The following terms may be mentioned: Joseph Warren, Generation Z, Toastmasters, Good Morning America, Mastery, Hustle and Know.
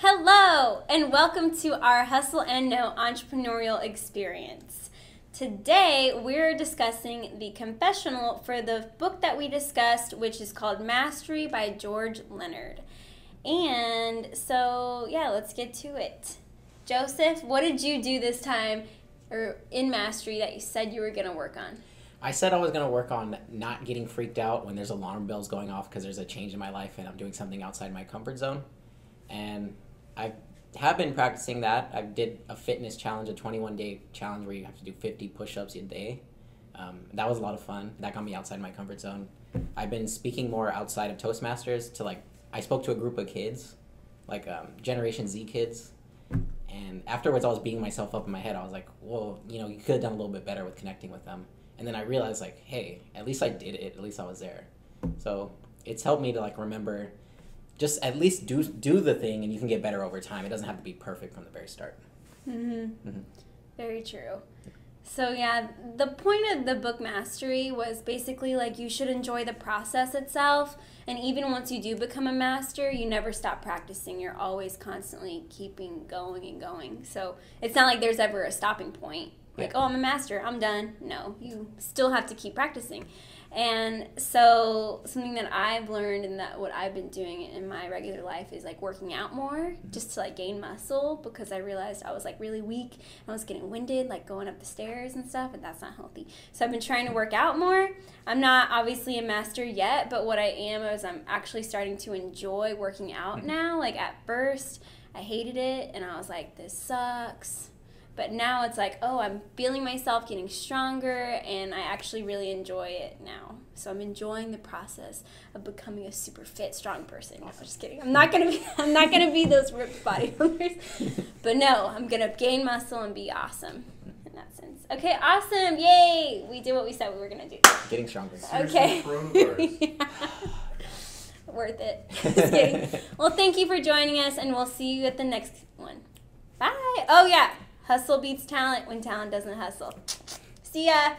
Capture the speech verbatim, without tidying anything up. Hello, and welcome to our Hustle and Know entrepreneurial experience. Today, we're discussing the confessional for the book that we discussed, which is called Mastery by George Leonard. And so, yeah, let's get to it. Joseph, what did you do this time or in Mastery that you said you were going to work on? I said I was going to work on not getting freaked out when there's alarm bells going off because there's a change in my life and I'm doing something outside my comfort zone. And I have been practicing that. I did a fitness challenge, a twenty-one day challenge where you have to do fifty push-ups a day. Um, that was a lot of fun. That got me outside my comfort zone. I've been speaking more outside of Toastmasters to like, I spoke to a group of kids, like um, Generation Z kids. And afterwards I was beating myself up in my head. I was like, whoa, you know, you could have done a little bit better with connecting with them. And then I realized like, hey, at least I did it. At least I was there. So it's helped me to like remember just at least do do the thing, and you can get better over time. It doesn't have to be perfect from the very start. Mm-hmm. Mm-hmm. Very true. So yeah, the point of the book Mastery was basically like you should enjoy the process itself, and even once you do become a master, you never stop practicing. You're always constantly keeping going and going. So it's not like there's ever a stopping point. Like, yeah. Oh, I'm a master, I'm done. No, you still have to keep practicing. And so something that I've learned and that what I've been doing in my regular life is like working out more just to like gain muscle, because I realized I was like really weak and I was getting winded like going up the stairs and stuff, and that's not healthy. So I've been trying to work out more. I'm not obviously a master yet, but what I am is I'm actually starting to enjoy working out now. Like at first I hated it and I was like, this sucks. But now it's like, oh, I'm feeling myself getting stronger, and I actually really enjoy it now. So I'm enjoying the process of becoming a super fit, strong person. Awesome. No, I'm just kidding. I'm not gonna be. I'm not gonna be those ripped bodybuilders. But no, I'm gonna gain muscle and be awesome in that sense. Okay, awesome! Yay! We did what we said we were gonna do. Getting stronger. Okay. Yeah. Worth it. Just kidding. Well, thank you for joining us, and we'll see you at the next one. Bye. Oh yeah. Hustle beats talent when talent doesn't hustle. See ya.